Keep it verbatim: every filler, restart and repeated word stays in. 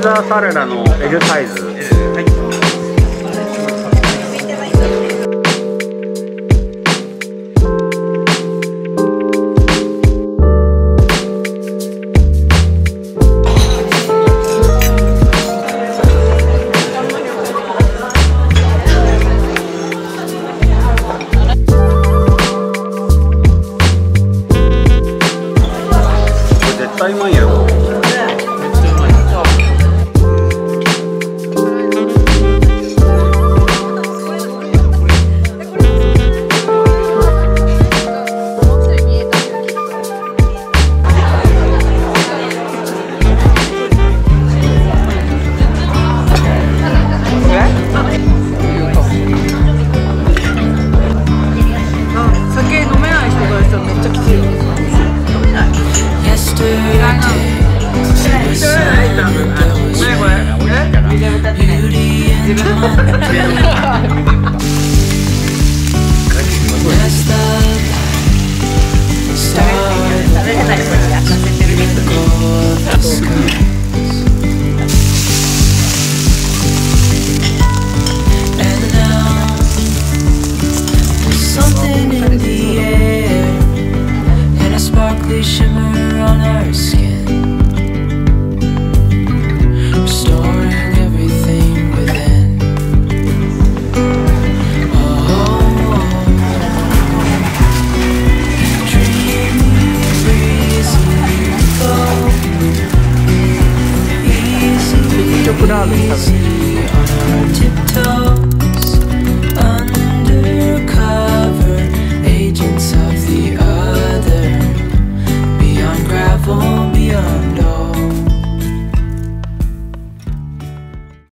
ーザーサラダのエグサイズ、はいうまいよ。Gracias.